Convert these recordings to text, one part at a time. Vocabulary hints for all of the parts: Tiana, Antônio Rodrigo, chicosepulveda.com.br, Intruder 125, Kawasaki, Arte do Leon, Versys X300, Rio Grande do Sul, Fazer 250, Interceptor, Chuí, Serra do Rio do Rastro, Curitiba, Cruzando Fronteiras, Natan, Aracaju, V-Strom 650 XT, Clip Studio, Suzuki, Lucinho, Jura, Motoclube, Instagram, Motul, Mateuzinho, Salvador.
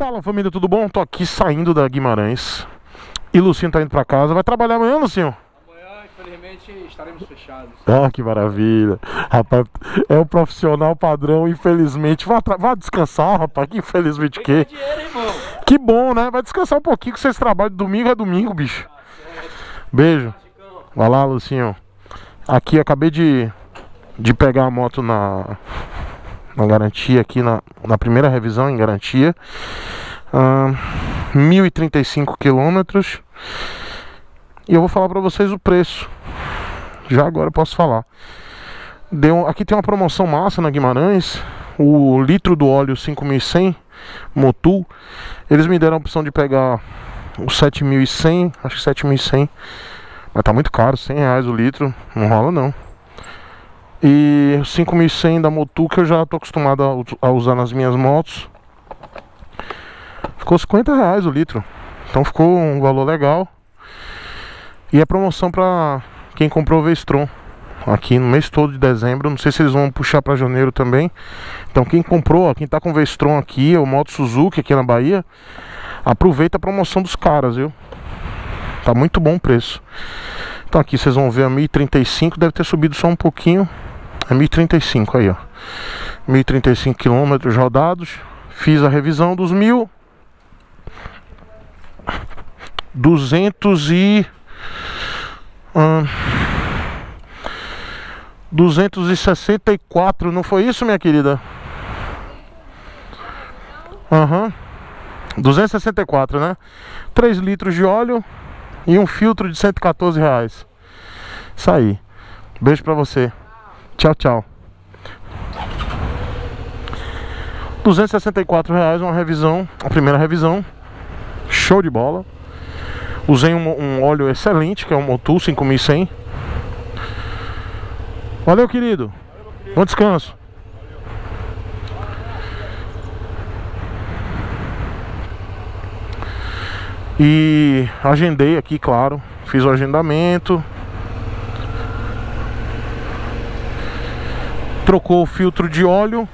Fala, família, tudo bom? Tô aqui saindo da Guimarães e Lucinho tá indo pra casa. Vai trabalhar amanhã, Lucinho? Amanhã, infelizmente, estaremos fechados. Ah, que maravilha. Rapaz, é um profissional padrão, infelizmente. Vai descansar, rapaz, que infelizmente que... dinheiro, hein, irmão? Que bom, né? Vai descansar um pouquinho que vocês trabalham. Domingo é domingo, bicho. Beijo. Vai lá, Lucinho. Aqui, eu acabei de pegar a moto na garantia, aqui na primeira revisão em garantia, 1.035 quilômetros. E eu vou falar pra vocês o preço. Já agora eu posso falar. Aqui tem uma promoção massa na Guimarães. O litro do óleo 5.100 Motul. Eles me deram a opção de pegar o 7.100, acho que 7.100. Mas tá muito caro, R$100 o litro, não rola não. E 5.100 da Motul, que eu já tô acostumado a usar nas minhas motos, ficou R$50 o litro. Então ficou um valor legal. E a promoção pra quem comprou o V-Strom aqui no mês todo de dezembro. Não sei se eles vão puxar pra janeiro também. Então quem comprou, quem tá com o V-Strom aqui, ou moto Suzuki aqui na Bahia, aproveita a promoção dos caras, viu? Tá muito bom o preço. Então aqui vocês vão ver a 1.035, deve ter subido só um pouquinho. É 1.035 aí, ó. 1.035 quilômetros rodados. Fiz a revisão dos 264, não foi isso, minha querida? Aham. 264, né? 3 litros de óleo. E um filtro de R$114. Isso aí. Beijo pra você. Tchau, tchau. R$264, uma revisão. A primeira revisão. Show de bola. Usei um óleo excelente, que é um Motul 5.100. Valeu, querido. Bom descanso. E agendei aqui, claro. Fiz o agendamento. Trocou o filtro de óleo.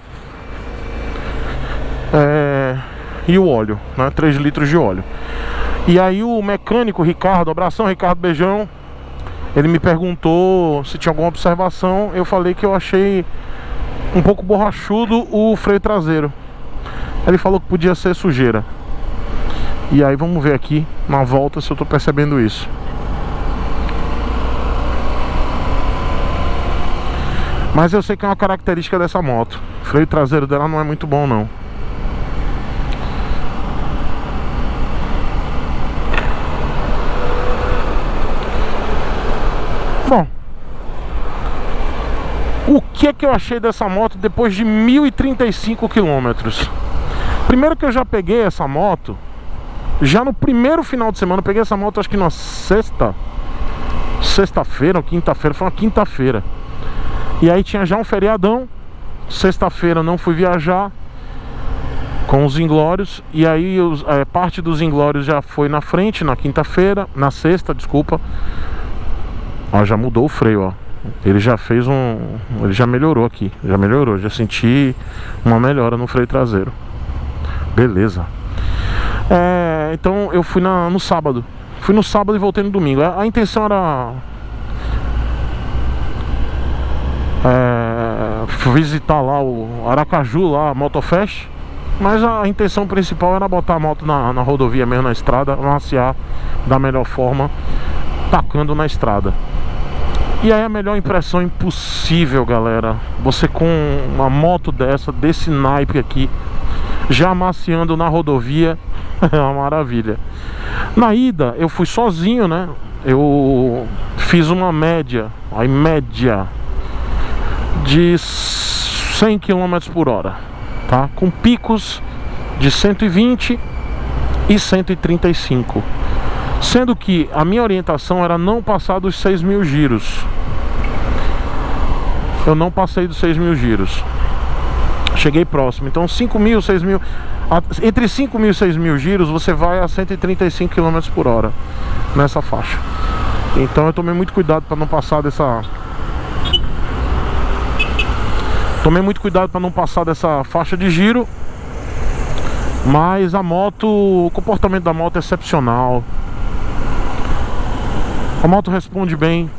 E o óleo, né? 3 litros de óleo. E aí o mecânico Ricardo, abração Ricardo, beijão. Ele me perguntou se tinha alguma observação. Eu falei que eu achei um pouco borrachudo o freio traseiro. Ele falou que podia ser sujeira. E aí vamos ver aqui na volta se eu tô percebendo isso. Mas eu sei que é uma característica dessa moto. O freio traseiro dela não é muito bom não. Bom, o que é que eu achei dessa moto depois de 1.035 quilômetros? Primeiro que eu já peguei essa moto. Já no primeiro final de semana, eu peguei essa moto acho que na sexta-feira ou quinta-feira, foi uma quinta-feira. E aí tinha já um feriadão, sexta-feira não fui viajar com os Inglórios. E aí parte dos Inglórios já foi na frente, na quinta-feira, na sexta, desculpa. Ó, já mudou o freio, ó. Ele já fez ele já melhorou aqui, já senti uma melhora no freio traseiro. Beleza. Então eu fui no sábado. Fui no sábado e voltei no domingo. A intenção era visitar lá o Aracaju, lá a MotoFest. Mas a intenção principal era botar a moto na rodovia mesmo, na estrada, maciar da melhor forma, tacando na estrada. E aí a melhor impressão impossível, galera. Você com uma moto desse naipe aqui, já maciando na rodovia, é uma maravilha. Na ida eu fui sozinho, né? Eu fiz uma média de 100 km por hora, tá? Com picos de 120 e 135. Sendo que a minha orientação era não passar dos 6.000 giros. Eu não passei dos 6.000 giros. Cheguei próximo, então 5.000, 6.000, entre 5.000 e 6.000 giros você vai a 135 km por hora nessa faixa. Então eu tomei muito cuidado para não passar dessa faixa de giro. Mas a moto, o comportamento da moto é excepcional. A moto responde bem,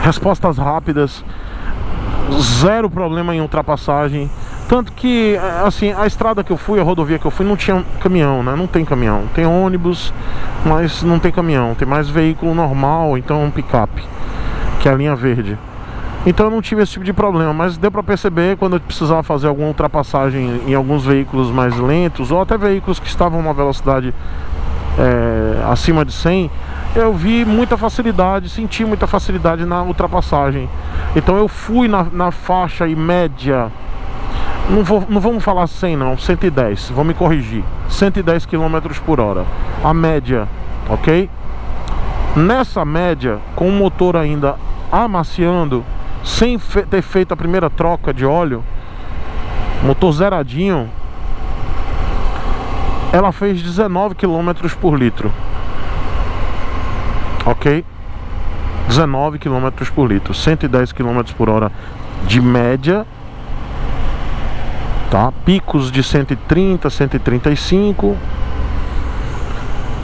respostas rápidas, zero problema em ultrapassagem. Tanto que, assim, a estrada que eu fui, a rodovia que eu fui, não tinha caminhão, né? Não tem caminhão. Tem ônibus, mas não tem caminhão. Tem mais veículo normal, então um picape, que é a linha verde. Então eu não tive esse tipo de problema, mas deu pra perceber quando eu precisava fazer alguma ultrapassagem em alguns veículos mais lentos, ou até veículos que estavam numa velocidade acima de 100, eu vi muita facilidade, senti muita facilidade na ultrapassagem. Então eu fui na faixa e média, não vamos falar 100 não, 110, vou me corrigir, 110 km por hora, a média, ok? Nessa média, com o motor ainda amaciando, sem ter feito a primeira troca de óleo, motor zeradinho, ela fez 19 km por litro. Ok? 19 km por litro, 110 km por hora de média, tá? Picos de 130, 135.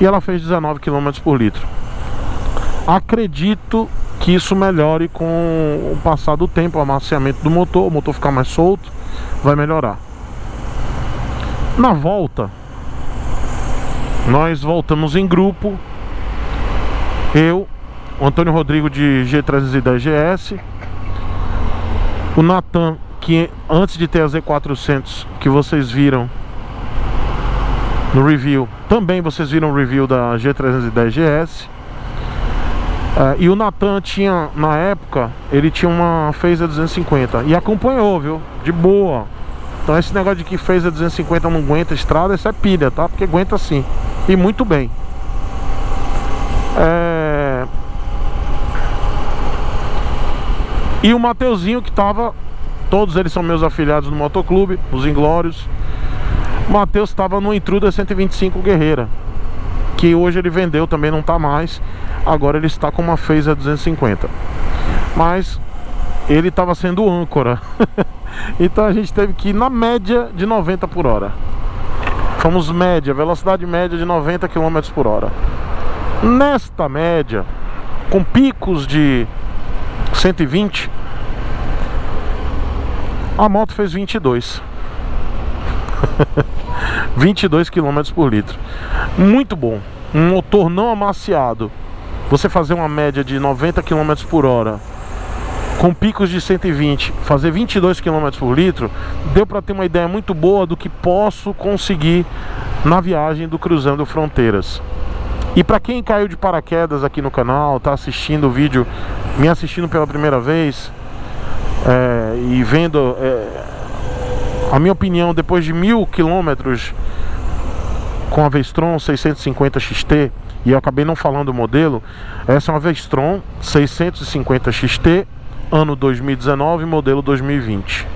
E ela fez 19 km por litro. Acredito que isso melhore com o passar do tempo, o amaciamento do motor, o motor ficar mais solto, vai melhorar. Na volta, nós voltamos em grupo. Eu, o Antônio Rodrigo de G310GS, o Natan, que antes de ter a Z400, que vocês viram no review, também vocês viram o review da G310GS, e o Natan tinha, na época, ele tinha uma Fazer 250 e acompanhou, viu? De boa. Então esse negócio de que Fazer 250 não aguenta estrada, isso é pilha, tá? Porque aguenta sim, e muito bem. E o Mateuzinho, que tava, todos eles são meus afiliados no Motoclube, os Inglórios. O Mateus estava no Intruder 125 Guerreira, que hoje ele vendeu, também não tá mais. Agora ele está com uma Fazer 250, mas ele estava sendo âncora. Então a gente teve que ir na média de 90 por hora. Fomos média, velocidade média de 90 km por hora. Nesta média, com picos de 120, a moto fez 22 22 km por litro. Muito bom. Um motor não amaciado, você fazer uma média de 90 km por hora com picos de 120, fazer 22 km por litro, deu para ter uma ideia muito boa do que posso conseguir na viagem do Cruzando Fronteiras. E para quem caiu de paraquedas aqui no canal, tá assistindo o vídeo, me assistindo pela primeira vez, e vendo a minha opinião depois de 1000 quilômetros com a V-Strom 650 XT, e eu acabei não falando o modelo, essa é uma V-Strom 650 XT, ano 2019, modelo 2020.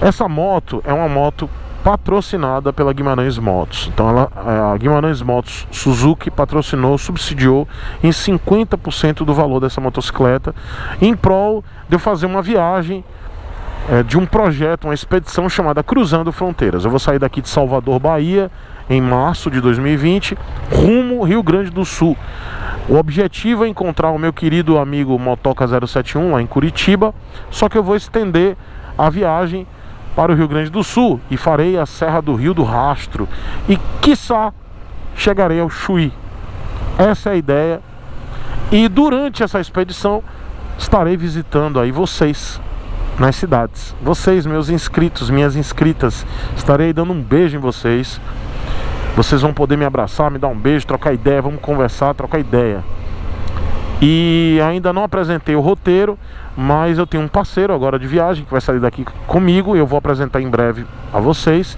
Essa moto é uma moto patrocinada pela Guimarães Motos. Então a Guimarães Motos Suzuki patrocinou, subsidiou em 50% do valor dessa motocicleta, em prol de eu fazer uma viagem de um projeto, uma expedição chamada Cruzando Fronteiras. Eu vou sair daqui de Salvador, Bahia, em março de 2020, rumo Rio Grande do Sul. O objetivo é encontrar o meu querido amigo Motoca 071 lá em Curitiba, só que eu vou estender a viagem para o Rio Grande do Sul e farei a Serra do Rio do Rastro e, quiçá, chegarei ao Chuí. Essa é a ideia. E durante essa expedição estarei visitando aí vocês nas cidades. Vocês, meus inscritos, minhas inscritas, estarei dando um beijo em vocês. Vocês vão poder me abraçar, me dar um beijo, trocar ideia, vamos conversar, trocar ideia. E ainda não apresentei o roteiro, mas eu tenho um parceiro agora de viagem que vai sair daqui comigo, e eu vou apresentar em breve a vocês.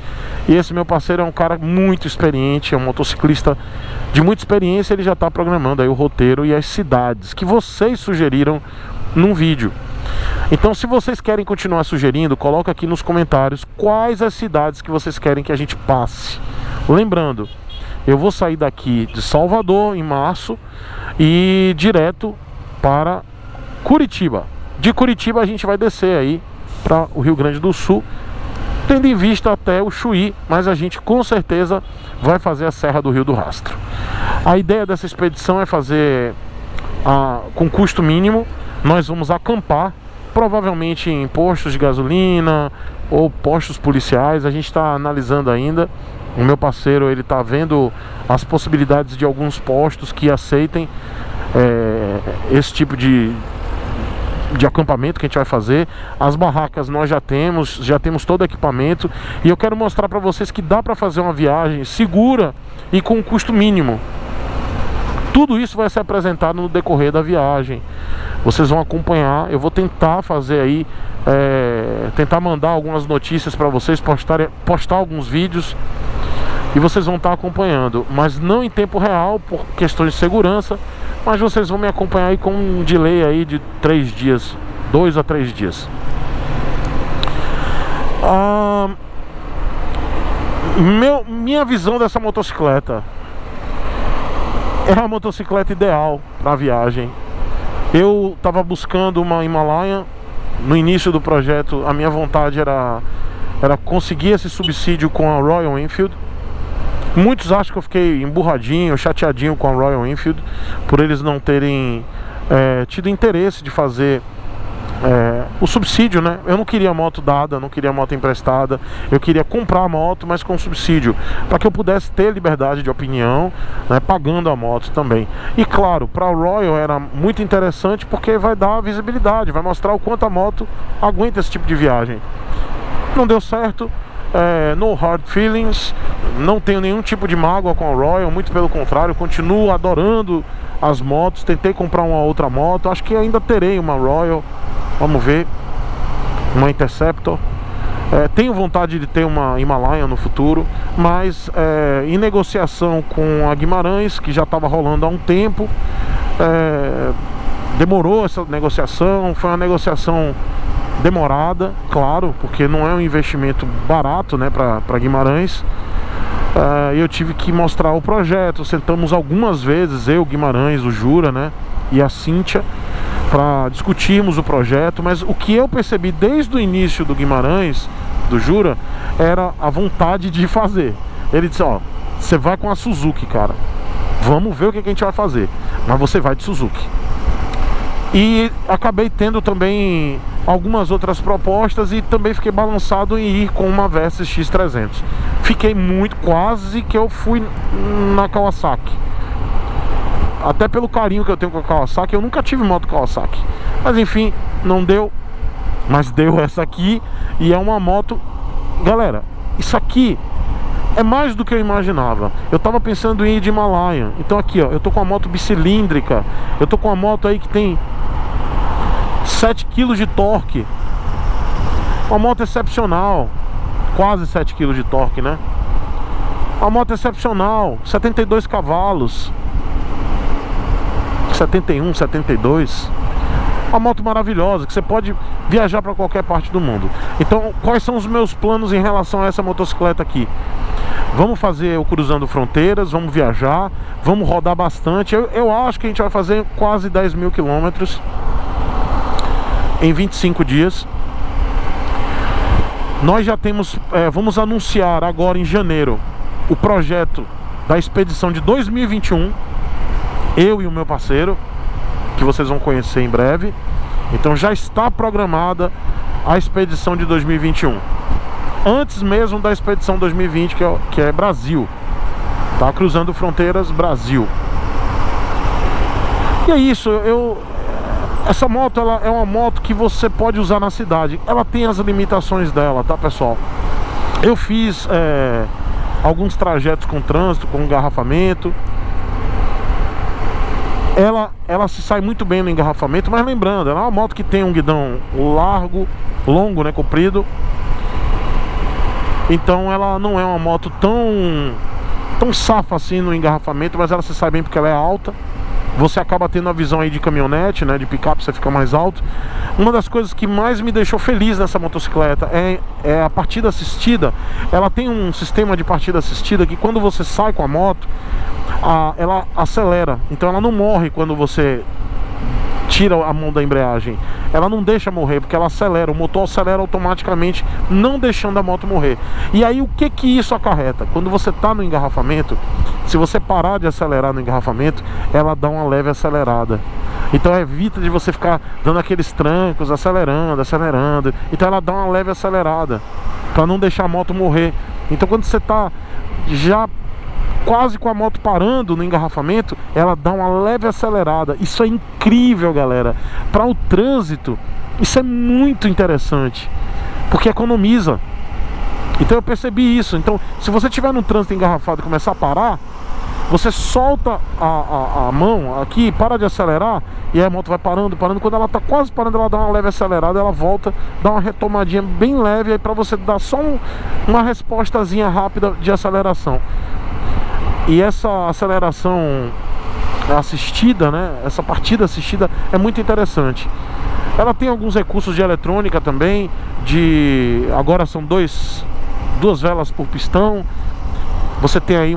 E esse meu parceiro é um cara muito experiente, é um motociclista de muita experiência. Ele já está programando aí o roteiro e as cidades que vocês sugeriram num vídeo. Então, se vocês querem continuar sugerindo, coloca aqui nos comentários quais as cidades que vocês querem que a gente passe. Lembrando, eu vou sair daqui de Salvador em março e direto para Curitiba. De Curitiba a gente vai descer aí para o Rio Grande do Sul tendo em vista até o Chuí, mas a gente com certeza vai fazer a Serra do Rio do Rastro. A ideia dessa expedição é fazer com custo mínimo. Nós vamos acampar, provavelmente em postos de gasolina ou postos policiais. A gente está analisando ainda. O meu parceiro, ele está vendo as possibilidades de alguns postos que aceitem esse tipo de acampamento que a gente vai fazer. As barracas nós já temos todo o equipamento, e eu quero mostrar para vocês que dá para fazer uma viagem segura e com um custo mínimo. Tudo isso vai ser apresentado no decorrer da viagem. Vocês vão acompanhar. Eu vou tentar fazer aí, tentar mandar algumas notícias para vocês, postar alguns vídeos, e vocês vão estar acompanhando, mas não em tempo real por questões de segurança. Mas vocês vão me acompanhar aí com um delay aí de 3 dias, 2 a 3 dias. Minha visão dessa motocicleta é a motocicleta ideal para a viagem. Eu estava buscando uma Himalayan no início do projeto. A minha vontade era conseguir esse subsídio com a Royal Enfield. Muitos acham que eu fiquei emburradinho, chateadinho com a Royal Enfield por eles não terem tido interesse de fazer o subsídio, né? Eu não queria moto dada, não queria moto emprestada. Eu queria comprar a moto, mas com subsídio, para que eu pudesse ter liberdade de opinião, né, pagando a moto também. E claro, para a Royal era muito interessante, porque vai dar visibilidade, vai mostrar o quanto a moto aguenta esse tipo de viagem. Não deu certo. No hard feelings, não tenho nenhum tipo de mágoa com a Royal, muito pelo contrário, continuo adorando as motos. Tentei comprar uma outra moto, acho que ainda terei uma Royal, vamos ver, uma Interceptor. Tenho vontade de ter uma Himalayan no futuro, mas em negociação com a Guimarães, que já estava rolando há um tempo, demorou essa negociação, foi uma negociação demorada, claro, porque não é um investimento barato, né, para Guimarães. Eu tive que mostrar o projeto, sentamos algumas vezes, eu, Guimarães, o Jura, né, e a Cíntia, para discutirmos o projeto. Mas o que eu percebi desde o início do Guimarães, do Jura, era a vontade de fazer. Ele disse: ó, você vai com a Suzuki, cara, vamos ver o que a gente vai fazer, mas você vai de Suzuki. E acabei tendo também algumas outras propostas, e também fiquei balançado em ir com uma Versys X300. Fiquei muito, quase que eu fui na Kawasaki. Até pelo carinho que eu tenho com a Kawasaki, eu nunca tive moto Kawasaki. Mas enfim, não deu. Mas deu essa aqui, e é uma moto... Galera, isso aqui é mais do que eu imaginava. Eu tava pensando em ir de Himalayan. Então aqui, ó, eu tô com uma moto bicilíndrica. Eu tô com uma moto aí que tem 7 kg de torque. Uma moto excepcional. Quase 7 kg de torque, né? Uma moto excepcional, 72 cavalos. 71, 72. Uma moto maravilhosa, que você pode viajar para qualquer parte do mundo. Então, quais são os meus planos em relação a essa motocicleta aqui? Vamos fazer o Cruzando Fronteiras, vamos viajar, vamos rodar bastante. Eu acho que a gente vai fazer quase 10 mil quilômetros em 25 dias. Nós já temos, vamos anunciar agora em janeiro o projeto da expedição de 2021, eu e o meu parceiro, que vocês vão conhecer em breve. Então já está programada a expedição de 2021, antes mesmo da expedição 2020, que é Brasil, tá? Cruzando Fronteiras Brasil. E é isso. Essa moto, ela é uma moto que você pode usar na cidade. Ela tem as limitações dela, tá, pessoal? Eu fiz alguns trajetos com trânsito, com engarrafamento. Ela se sai muito bem no engarrafamento, mas lembrando, ela é uma moto que tem um guidão longo, né, comprido. Então ela não é uma moto tão safa assim no engarrafamento, mas ela se sai bem porque ela é alta. Você acaba tendo a visão aí de caminhonete, né, de picape, você fica mais alto. Uma das coisas que mais me deixou feliz nessa motocicleta é a partida assistida. Ela tem um sistema de partida assistida que, quando você sai com a moto, ela acelera, então ela não morre quando você tira a mão da embreagem, ela não deixa morrer, porque ela acelera, o motor acelera automaticamente, não deixando a moto morrer. E aí o que que isso acarreta? Quando você está no engarrafamento, se você parar de acelerar no engarrafamento, ela dá uma leve acelerada. Então evita de você ficar dando aqueles trancos, acelerando, acelerando. Então ela dá uma leve acelerada para não deixar a moto morrer. Então quando você está já quase com a moto parando no engarrafamento, ela dá uma leve acelerada. Isso é incrível, galera. Para o trânsito, isso é muito interessante, porque economiza. Então eu percebi isso. Então se você estiver no trânsito engarrafado e começar a parar, você solta a mão aqui, para de acelerar, e aí a moto vai parando, parando. Quando ela está quase parando, ela dá uma leve acelerada, ela volta, dá uma retomadinha bem leve, aí para você dar só uma respostazinha rápida de aceleração. E essa aceleração assistida, né, essa partida assistida é muito interessante. Ela tem alguns recursos de eletrônica também, de... agora são duas velas por pistão. Você tem aí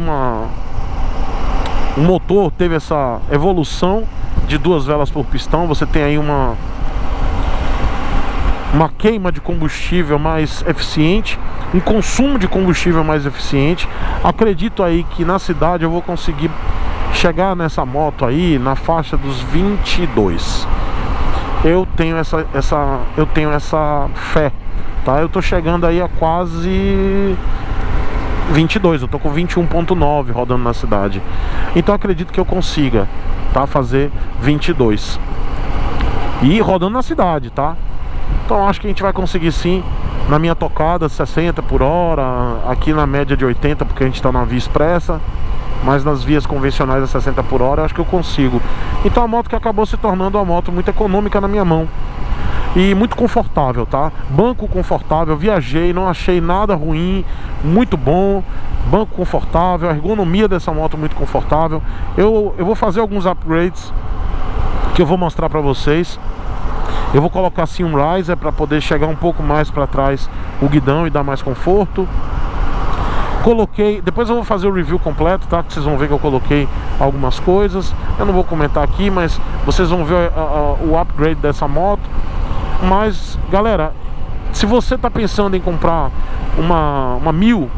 o motor teve essa evolução de duas velas por pistão. Você tem aí uma queima de combustível mais eficiente, um consumo de combustível mais eficiente. Acredito aí que na cidade eu vou conseguir chegar nessa moto aí na faixa dos 22. Eu tenho essa fé, tá? Eu tô chegando aí a quase 22, eu tô com 21.9 rodando na cidade. Então acredito que eu consiga, tá, fazer 22 e rodando na cidade, tá? Então acho que a gente vai conseguir sim. Na minha tocada 60 por hora, aqui na média de 80, porque a gente tá na via expressa, mas nas vias convencionais a 60 por hora eu acho que eu consigo. Então a moto que acabou se tornando uma moto muito econômica na minha mão e muito confortável, tá? Banco confortável, viajei, não achei nada ruim, muito bom. Banco confortável, a ergonomia dessa moto muito confortável. Eu vou fazer alguns upgrades que eu vou mostrar pra vocês. Eu vou colocar assim um riser para poder chegar um pouco mais para trás o guidão e dar mais conforto. Coloquei, depois eu vou fazer o review completo, tá? Vocês vão ver que eu coloquei algumas coisas. Eu não vou comentar aqui, mas vocês vão ver o upgrade dessa moto. Mas, galera, se você tá pensando em comprar uma 1000,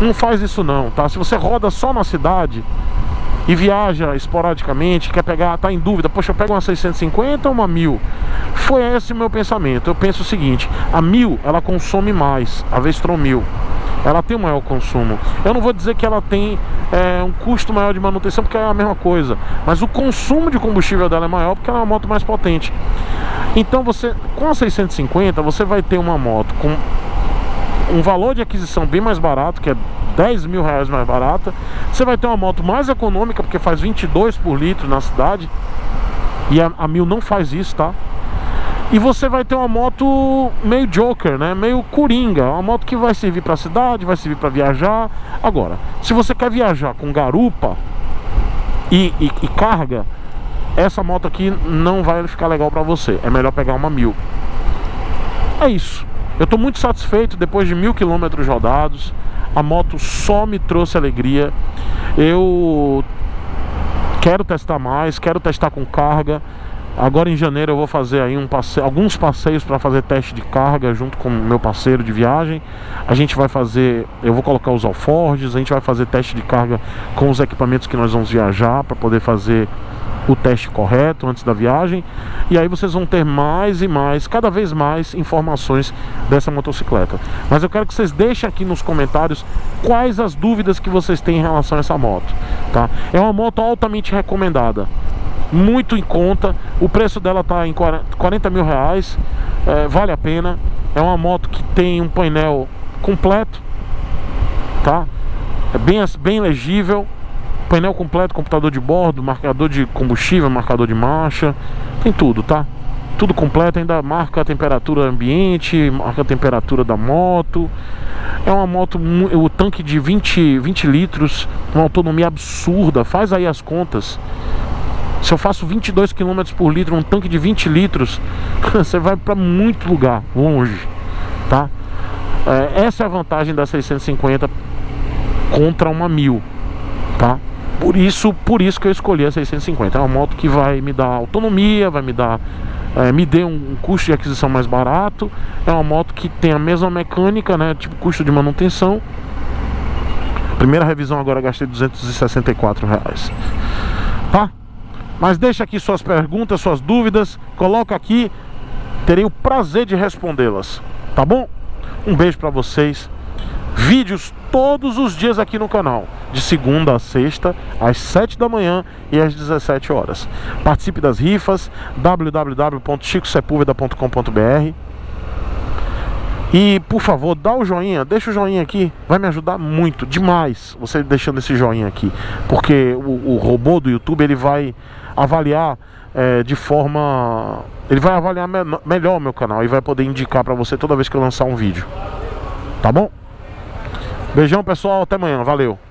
não faz isso não, tá? Se você roda só na cidade e viaja esporadicamente, quer pegar, tá em dúvida, poxa, eu pego uma 650 ou uma 1000? Foi esse o meu pensamento. Eu penso o seguinte: a 1000 ela consome mais, a V-Strom 1000 ela tem um maior consumo. Eu não vou dizer que ela tem um custo maior de manutenção, porque é a mesma coisa, mas o consumo de combustível dela é maior, porque ela é uma moto mais potente. Então você, com a 650, você vai ter uma moto com um valor de aquisição bem mais barato, que é 10 mil reais mais barata. Você vai ter uma moto mais econômica, porque faz 22 por litro na cidade, e a 1000 não faz isso, tá? E você vai ter uma moto meio joker, né? Meio coringa, uma moto que vai servir pra cidade, vai servir pra viajar. Agora, se você quer viajar com garupa e carga, essa moto aqui não vai ficar legal pra você. É melhor pegar uma 1000. É isso. Eu tô muito satisfeito depois de 1000 quilômetros rodados. A moto só me trouxe alegria. Eu quero testar mais, quero testar com carga. Agora em janeiro eu vou fazer aí alguns passeios para fazer teste de carga junto com o meu parceiro de viagem. A gente vai fazer, eu vou colocar os alforjes, a gente vai fazer teste de carga com os equipamentos que nós vamos viajar, para poder fazer o teste correto antes da viagem. E aí vocês vão ter mais e mais, cada vez mais informações dessa motocicleta. Mas eu quero que vocês deixem aqui nos comentários quais as dúvidas que vocês têm em relação a essa moto, tá? É uma moto altamente recomendada, muito em conta. O preço dela tá em 40 mil reais, vale a pena. É uma moto que tem um painel completo, tá? É bem legível. Painel completo, computador de bordo, marcador de combustível, marcador de marcha, tem tudo, tá? Tudo completo, ainda marca a temperatura ambiente, marca a temperatura da moto. É uma moto, o tanque de 20 litros, uma autonomia absurda. Faz aí as contas. Se eu faço 22 km por litro, um tanque de 20 litros, você vai pra muito lugar longe, tá? Essa é a vantagem da 650 contra uma 1000, tá? Por isso que eu escolhi a 650. É uma moto que vai me dar autonomia, vai me dar... me deu um custo de aquisição mais barato. É uma moto que tem a mesma mecânica, né? Tipo, custo de manutenção. Primeira revisão agora gastei R$264. Tá? Mas deixa aqui suas perguntas, suas dúvidas. Coloca aqui. Terei o prazer de respondê-las. Tá bom? Um beijo pra vocês. Vídeos todos os dias aqui no canal, de segunda a sexta, às 7 da manhã e às 17 horas. Participe das rifas, www.chicosepulveda.com.br. E, por favor, dá o joinha, deixa o joinha aqui, vai me ajudar muito, demais, você deixando esse joinha aqui. Porque o robô do YouTube, ele vai avaliar melhor o meu canal e vai poder indicar pra você toda vez que eu lançar um vídeo. Tá bom? Beijão, pessoal, até amanhã, valeu!